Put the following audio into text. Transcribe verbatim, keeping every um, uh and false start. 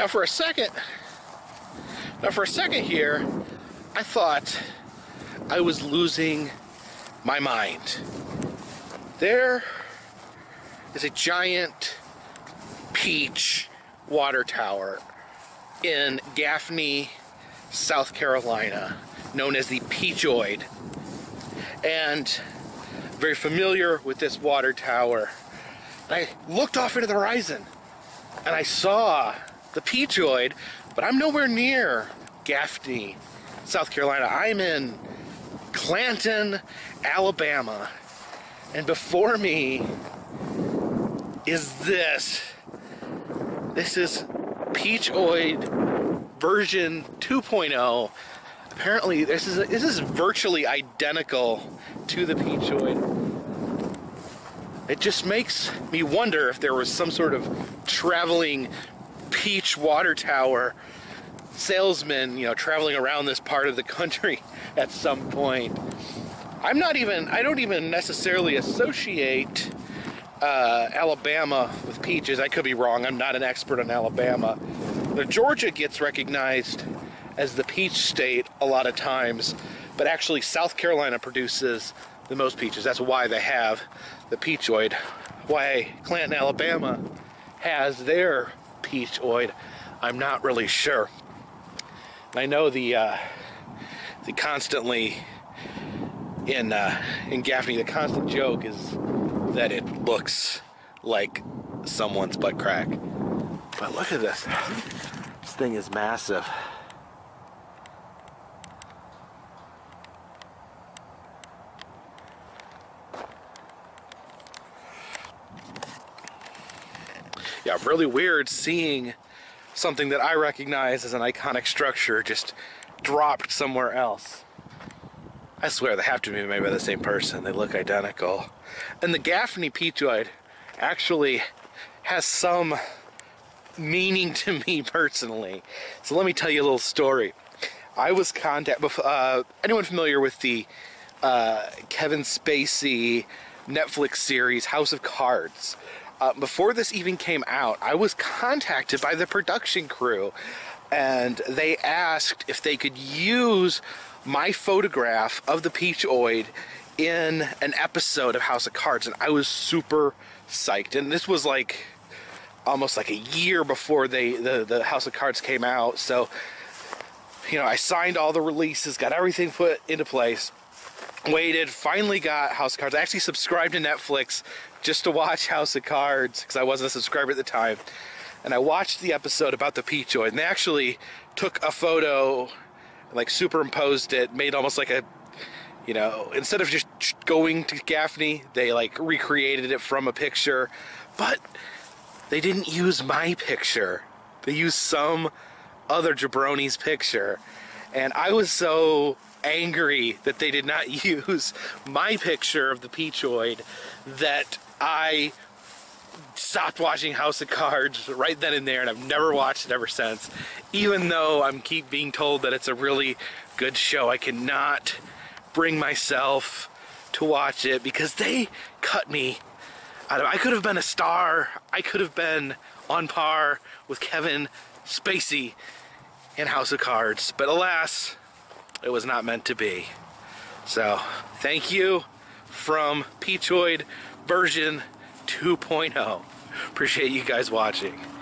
Now for a second, now for a second here, I thought I was losing my mind. There is a giant peach water tower in Gaffney, South Carolina, known as the Peachoid. And very familiar with this water tower. And I looked off into the horizon and I saw the Peachoid, but I'm nowhere near Gaffney, South Carolina. I'm in Clanton, Alabama. And before me is this. This is Peachoid version two point oh. Apparently, this is this is virtually identical to the Peachoid. It just makes me wonder if there was some sort of traveling peach water tower salesman, you know, traveling around this part of the country at some point. I'm not even, I don't even necessarily associate uh, Alabama with peaches. I could be wrong. I'm not an expert on Alabama. But Georgia gets recognized as the peach state a lot of times, but actually South Carolina produces the most peaches. That's why they have the Peachoid, why Clanton, Alabama has their Peachoid. I'm not really sure. I know the uh, the constantly in uh, in Gaffney, the constant joke is that it looks like someone's butt crack. But look at this. This thing is massive. Yeah, really weird seeing something that I recognize as an iconic structure just dropped somewhere else. I swear they have to be made by the same person. They look identical. And the Gaffney Peachoid actually has some meaning to me personally. So let me tell you a little story. I was contacted, uh, anyone familiar with the uh, Kevin Spacey Netflix series House of Cards? Uh, before this even came out, I was contacted by the production crew, and they asked if they could use my photograph of the Peachoid in an episode of House of Cards, and I was super psyched. And this was like almost like a year before they the, the House of Cards came out, so you know, I signed all the releases, got everything put into place, waited, finally got House of Cards. I actually subscribed to Netflix just to watch House of Cards because I wasn't a subscriber at the time. And I watched the episode about the Peachoid, and they actually took a photo, like superimposed it, made almost like a, you know, instead of just going to Gaffney, they like recreated it from a picture, but they didn't use my picture. They used some other jabroni's picture. And I was so angry that they did not use my picture of the Peachoid that I stopped watching House of Cards right then and there, and I've never watched it ever since, even though I'm keep being told that it's a really good show. I cannot bring myself to watch it because they cut me out of, I could have been a star, I could have been on par with Kevin Spacey in House of Cards, but alas, it was not meant to be. So, thank you from Peachoid version two point oh. Appreciate you guys watching.